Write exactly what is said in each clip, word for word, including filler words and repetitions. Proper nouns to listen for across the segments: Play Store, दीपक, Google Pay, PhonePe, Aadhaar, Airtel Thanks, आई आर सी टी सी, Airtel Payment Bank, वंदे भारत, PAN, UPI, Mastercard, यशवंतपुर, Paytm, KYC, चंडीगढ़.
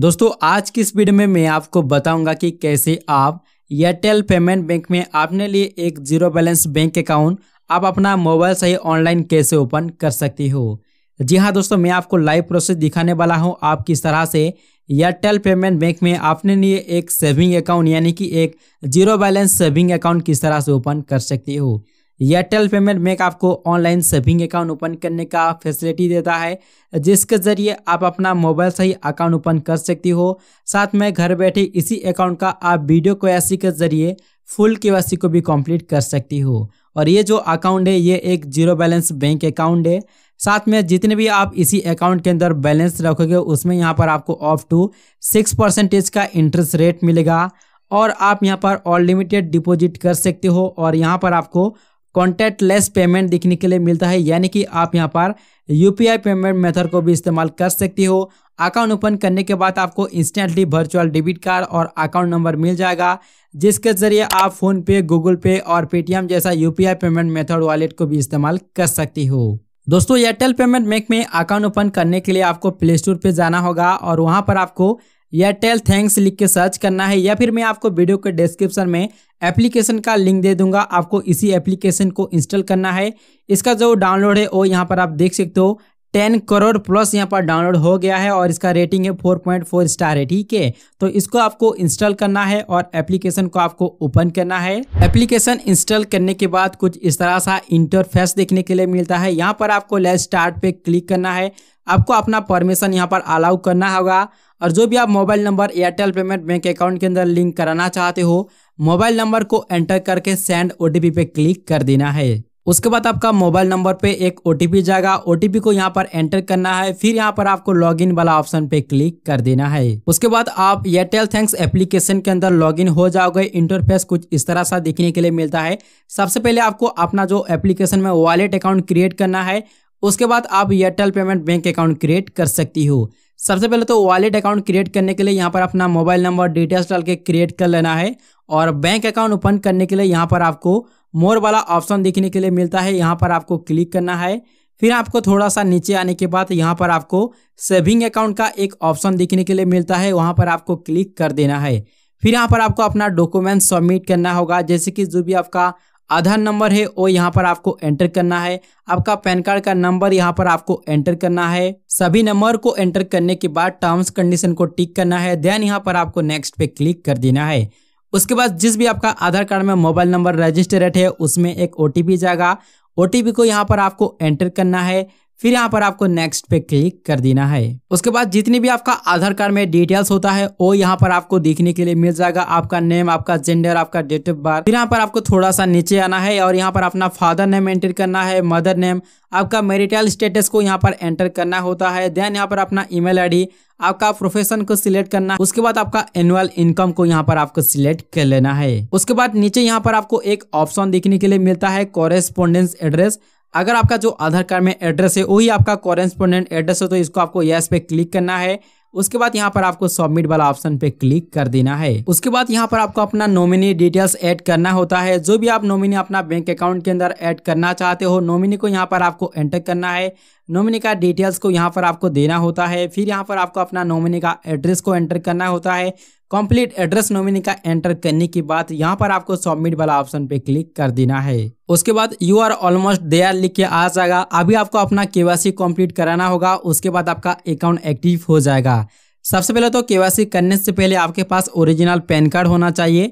दोस्तों आज की इस वीडियो में मैं आपको बताऊंगा कि कैसे आप एयरटेल पेमेंट बैंक में अपने लिए एक जीरो बैलेंस बैंक अकाउंट आप अपना मोबाइल से ही ऑनलाइन कैसे ओपन कर सकती हो। जी हाँ दोस्तों, मैं आपको लाइव प्रोसेस दिखाने वाला हूँ आप किस तरह से एयरटेल पेमेंट बैंक में अपने लिए एक सेविंग अकाउंट यानी कि एक जीरो बैलेंस सेविंग अकाउंट किस तरह से ओपन कर सकती हो। एयरटेल पेमेंट बैंक आपको ऑनलाइन सेविंग अकाउंट ओपन करने का फैसिलिटी देता है, जिसके जरिए आप अपना मोबाइल से ही अकाउंट ओपन कर सकती हो। साथ में घर बैठे इसी अकाउंट का आप वीडियो केवाईसी के जरिए फुल केवाईसी को भी कंप्लीट कर सकती हो। और ये जो अकाउंट है ये एक जीरो बैलेंस बैंक अकाउंट है। साथ में जितने भी आप इसी अकाउंट के अंदर बैलेंस रखोगे उसमें यहाँ पर आपको अप टू सिक्स परसेंटेज का इंटरेस्ट रेट मिलेगा और आप यहाँ पर अनलिमिटेड डिपॉजिट कर सकते हो। और यहाँ पर आपको कॉन्टैक्टलेस पेमेंट दिखने के लिए मिलता है, यानी कि आप यहाँ पर यूपीआई पेमेंट मेथड को भी इस्तेमाल कर सकती हो। अकाउंट ओपन करने के बाद आपको इंस्टेंटली वर्चुअल डेबिट कार्ड और अकाउंट नंबर मिल जाएगा, जिसके जरिए आप फोन पे, गूगल पे और पेटीएम जैसा यूपीआई पेमेंट मेथड वॉलेट को भी इस्तेमाल कर सकती हो। दोस्तों एयरटेल पेमेंट बैंक में अकाउंट ओपन करने के लिए आपको प्ले स्टोर पे जाना होगा और वहाँ पर आपको एयरटेल थैंक्स लिख के सर्च करना है, या फिर मैं आपको वीडियो के डिस्क्रिप्शन में एप्लीकेशन का लिंक दे दूंगा। आपको इसी एप्लीकेशन को इंस्टॉल करना है। इसका जो डाउनलोड है वो यहाँ पर आप देख सकते हो, टेन करोड़ प्लस यहाँ पर डाउनलोड हो गया है और इसका रेटिंग है फोर पॉइंट फोर स्टार है। ठीक है, तो इसको आपको इंस्टॉल करना है और एप्लीकेशन को आपको ओपन करना है। एप्लीकेशन इंस्टॉल करने के बाद कुछ इस तरह सा इंटरफेस देखने के लिए मिलता है। यहाँ पर आपको लेट्स स्टार्ट पे क्लिक करना है। आपको अपना परमिशन यहाँ पर अलाउ करना होगा और जो भी आप mobile number Airtel payment bank account के अंदर लिंक कराना चाहते हो मोबाइल नंबर को एंटर करके सेंड ओटीपी पे क्लिक कर देना है। उसके बाद आपका मोबाइल नंबर पे एक ओटीपी जाएगा, ओटीपी को यहाँ पर एंटर करना है। फिर यहाँ पर आपको लॉगिन वाला ऑप्शन पे क्लिक कर देना है। उसके बाद आप एयरटेल थैंक्स एप्लीकेशन के अंदर लॉगिन हो जाओगे। इंटरफेस कुछ इस तरह सा देखने के लिए मिलता है। सबसे पहले आपको अपना जो एप्लीकेशन में वॉलेट अकाउंट क्रिएट करना है, उसके बाद आप Airtel payment bank account create कर सकती हो। सबसे पहले तो वॉलेट अकाउंट क्रिएट करने के लिए यहाँ पर अपना मोबाइल नंबर डिटेल्स डाल के क्रिएट कर लेना है। और बैंक अकाउंट ओपन करने के लिए यहाँ पर आपको मोर वाला ऑप्शन देखने के लिए मिलता है, यहाँ पर आपको क्लिक करना है। फिर आपको थोड़ा सा नीचे आने के बाद यहाँ पर आपको सेविंग अकाउंट का एक ऑप्शन देखने के लिए मिलता है, वहाँ पर आपको क्लिक कर देना है। फिर यहाँ पर आपको अपना डॉक्यूमेंट सबमिट करना होगा, जैसे कि जो भी आपका आधार नंबर है वो यहाँ पर आपको एंटर करना है। आपका पैन कार्ड का नंबर यहाँ पर आपको एंटर करना है। सभी नंबर को एंटर करने के बाद टर्म्स कंडीशन को टिक करना है, देन यहाँ पर आपको नेक्स्ट पे क्लिक कर देना है। उसके बाद जिस भी आपका आधार कार्ड में मोबाइल नंबर रजिस्टर्ड है उसमें एक ओटीपी जाएगा, ओटीपी को यहाँ पर आपको एंटर करना है। फिर यहाँ पर आपको नेक्स्ट पे क्लिक कर देना है। उसके बाद जितनी भी आपका आधार कार्ड में डिटेल्स होता है वो यहाँ पर आपको देखने के लिए मिल जाएगा, आपका नेम, आपका जेंडर, आपका डेट ऑफ बर्थ। फिर यहाँ पर आपको थोड़ा सा नीचे आना है और यहाँ पर अपना फादर नेम एंटर करना है, मदर नेम, आपका मैरिटल स्टेटस को यहाँ पर एंटर करना होता है। देन यहाँ पर अपना ईमेल आई डी, आपका प्रोफेशन को सिलेक्ट करना है। उसके बाद आपका एनुअल इनकम को यहाँ पर आपको सिलेक्ट कर लेना है। उसके बाद नीचे यहाँ पर आपको एक ऑप्शन देखने के लिए मिलता है कॉरेस्पोंडेंस एड्रेस। अगर आपका जो आधार कार्ड में एड्रेस है वही आपका कॉरेस्पोंडेंट एड्रेस है तो इसको आपको यस पे क्लिक करना है। उसके बाद यहाँ पर आपको सबमिट वाला ऑप्शन पे क्लिक कर देना है। उसके बाद यहाँ पर आपको अपना नॉमिनी डिटेल्स ऐड करना होता है, जो भी आप नॉमिनी अपना बैंक अकाउंट के अंदर ऐड करना चाहते हो नॉमिनी को यहाँ पर आपको एंटर करना है। नॉमिनी का डिटेल्स को यहाँ पर आपको देना होता है। फिर यहाँ पर आपको अपना नॉमिनी का एड्रेस को एंटर करना होता है। कंप्लीट एड्रेस नॉमिनी का एंटर करने के बाद यहाँ पर आपको सबमिट वाला ऑप्शन पे क्लिक कर देना है। उसके बाद यू आर ऑलमोस्ट देयर लिख के आ जाएगा। अभी आपको अपना केवाईसी कंप्लीट कराना होगा, उसके बाद आपका अकाउंट एक्टिव हो जाएगा। सबसे पहले तो केवाईसी करने से पहले आपके पास ओरिजिनल पैन कार्ड होना चाहिए।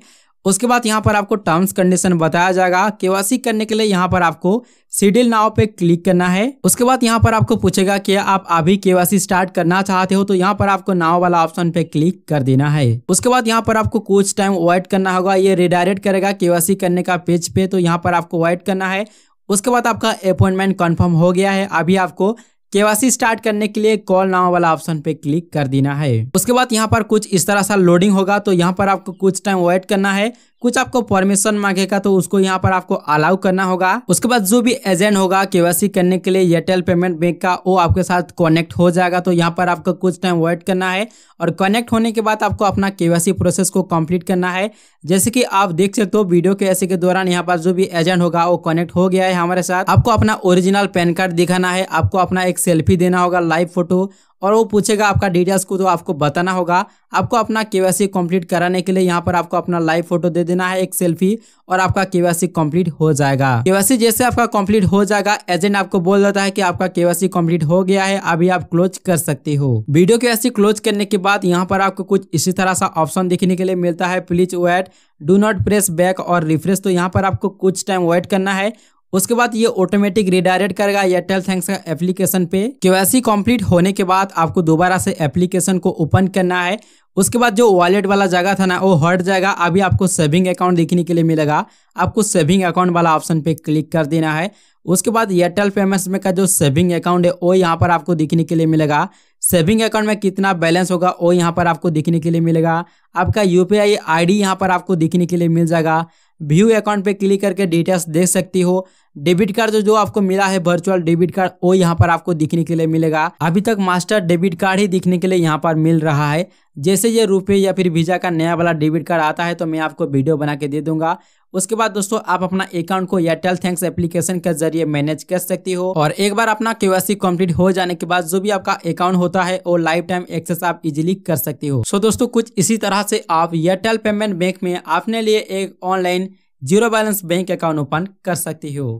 उसके बाद यहाँ पर आपको टर्म्स कंडीशन बताया जाएगा। केवाईसी करने के लिए यहाँ पर आपको सीडील नाउ पे क्लिक करना है। उसके बाद यहाँ पर आपको पूछेगा कि आप अभी केवाईसी स्टार्ट करना चाहते हो, तो यहाँ पर आपको नाउ वाला ऑप्शन पे क्लिक कर देना है। उसके बाद यहाँ पर आपको कुछ टाइम वेट करना होगा, ये रिडायरेक्ट करेगा केवाईसी करने का पेज पे, तो यहाँ पर आपको वेट करना है। उसके बाद आपका अपॉइंटमेंट कन्फर्म हो गया है। अभी आपको केवाईसी स्टार्ट करने के लिए कॉल नाउ वाला ऑप्शन पे क्लिक कर देना है। उसके बाद यहाँ पर कुछ इस तरह सा लोडिंग होगा, तो यहाँ पर आपको कुछ टाइम वेट करना है। कुछ आपको परमिशन मांगेगा तो उसको यहाँ पर आपको अलाउ करना होगा। उसके बाद जो भी एजेंट होगा केवाईसी करने के लिए एयरटेल पेमेंट बैंक का वो आपके साथ कनेक्ट हो जाएगा, तो यहाँ पर आपको कुछ टाइम वेट करना है। और कनेक्ट होने के बाद आपको अपना केवाईसी प्रोसेस को कंप्लीट करना है। जैसे कि आप देख सकते हो वीडियो केवाईसी के दौरान यहाँ पर जो भी एजेंट होगा वो कनेक्ट हो गया है हमारे साथ। आपको अपना ओरिजिनल पैन कार्ड दिखाना है, आपको अपना एक सेल्फी देना होगा, लाइव फोटो, और वो पूछेगा आपका डिटेल्स को, तो आपको बताना होगा। आपको अपना केवाईसी कंप्लीट कराने के लिए यहाँ पर आपको अपना लाइव फोटो दे देना है, एक सेल्फी, और आपका केवाईसी कंप्लीट हो जाएगा। केवाईसी जैसे आपका कंप्लीट हो जाएगा, एजेंट आपको बोल देता है कि आपका केवाईसी कंप्लीट हो गया है, अभी आप क्लोज कर सकते हो। वीडियो केवाईसी क्लोज करने के बाद यहाँ पर आपको कुछ इसी तरह सा ऑप्शन देखने के लिए मिलता है, please wait, do not press back और रिफ्रेश। तो यहाँ पर आपको कुछ टाइम वेट करना है, उसके बाद ये ऑटोमेटिक रिडायरेक्ट करेगा एयरटेल थैंक्स का एप्लीकेशन पे। केवाईसी कंप्लीट होने के बाद आपको दोबारा से एप्लीकेशन को ओपन करना है, उसके बाद जो वॉलेट वाला जगह था ना वो हट जाएगा। अभी आपको सेविंग अकाउंट देखने के लिए मिलेगा, आपको सेविंग अकाउंट वाला ऑप्शन पे क्लिक कर देना है। उसके बाद एयरटेल पेमेंट्स में का जो सेविंग अकाउंट है वो यहाँ पर आपको देखने के लिए मिलेगा। सेविंग अकाउंट में कितना बैलेंस होगा वो यहाँ पर आपको देखने के लिए मिलेगा। आपका यूपीआई आईडी यहाँ पर आपको देखने के लिए मिल जाएगा। व्यू अकाउंट पे क्लिक करके डिटेल्स देख सकती हो। डेबिट कार्ड जो जो आपको मिला है वर्चुअल डेबिट कार्ड वो यहाँ पर आपको दिखने के लिए मिलेगा। अभी तक मास्टर डेबिट कार्ड ही दिखने के लिए यहाँ पर मिल रहा है। जैसे ये रुपए या फिर वीजा का नया वाला डेबिट कार्ड आता है तो मैं आपको वीडियो बना के दे दूंगा। उसके बाद दोस्तों आप अपना अकाउंट को एयरटेल थैंक्स एप्लीकेशन के जरिए मैनेज कर सकती हो। और एक बार अपना केवाईसी कंप्लीट हो जाने के बाद जो भी आपका अकाउंट होता है वो लाइफ टाइम एक्सेस आप इजीली कर सकती हो। सो दोस्तों कुछ इसी तरह से आप एयरटेल पेमेंट बैंक में अपने लिए एक online zero balance bank account open कर सकती हो।